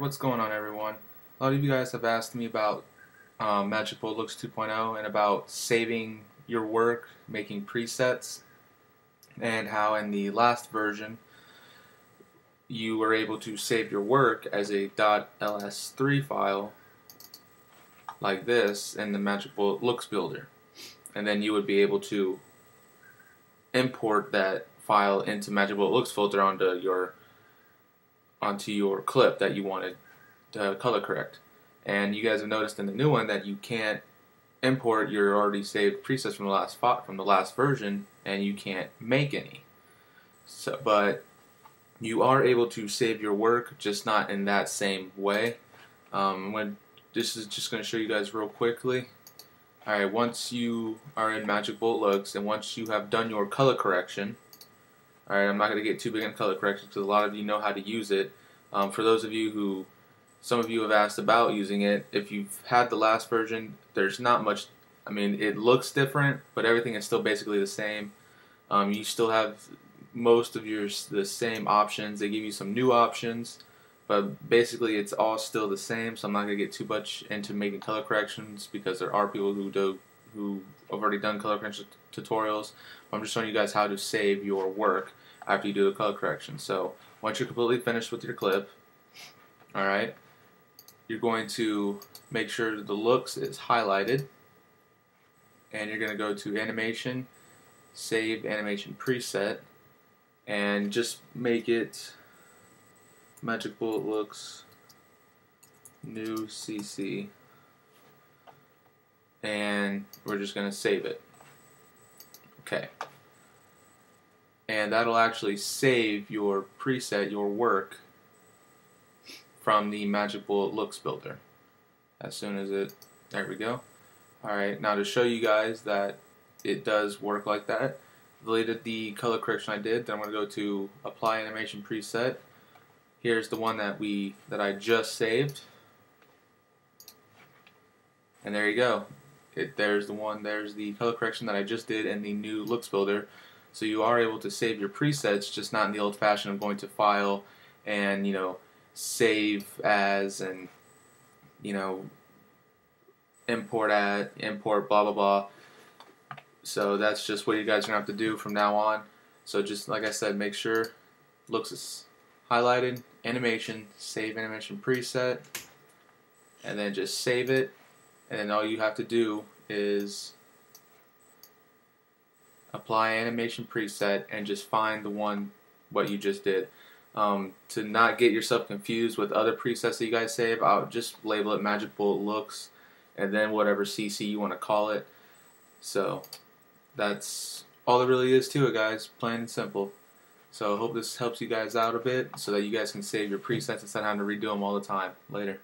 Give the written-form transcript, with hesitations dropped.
What's going on, everyone? A lot of you guys have asked me about Magic Bullet Looks 2.0 and about saving your work, making presets, and how in the last version you were able to save your work as a .ls3 file like this in the Magic Bullet Looks Builder, and then you would be able to import that file into Magic Bullet Looks Filter onto your clip that you wanted to color correct. And you guys have noticed in the new one that you can't import your already saved presets from the last version, and you can't make any. So, but you are able to save your work, just not in that same way. This is just going to show you guys real quickly. Alright, once you are in Magic Bullet Looks and once you have done your color correction, alright, I'm not going to get too big on color correction because a lot of you know how to use it. For those of you who, some of you have asked about using it, if you've had the last version, there's not much, I mean, it looks different, but everything is still basically the same. You still have most of the same options. They give you some new options, but basically it's all still the same, so I'm not going to get too much into making color corrections because there are people who have already done color correction tutorials. I'm just showing you guys how to save your work after you do the color correction. So once you're completely finished with your clip, alright, you're going to make sure that the looks is highlighted, and you're going to go to animation, save animation preset, and just make it Magic Bullet Looks new CC, and we're just going to save it. Okay, and that'll actually save your preset, your work, from the Magic Bullet Looks Builder. As soon as it, there we go. Alright, now to show you guys that it does work like that, deleted the color correction I did, then I'm going to go to Apply Animation Preset. Here's the one that I just saved, and there you go. There's the color correction that I just did in the new Looks Builder. So you are able to save your presets, just not in the old fashion of going to File and, you know, Save As, and, you know, import blah blah blah. So that's just what you guys are gonna have to do from now on. So just like I said, make sure Looks is highlighted, animation, save animation preset, and then just save it. And then all you have to do is apply animation preset and just find the one what you just did. To not get yourself confused with other presets that you guys save, I'll just label it Magic Bullet Looks and then whatever CC you want to call it. So that's all there really is to it, guys, plain and simple. So I hope this helps you guys out a bit so that you guys can save your presets instead of having to redo them all the time. Later.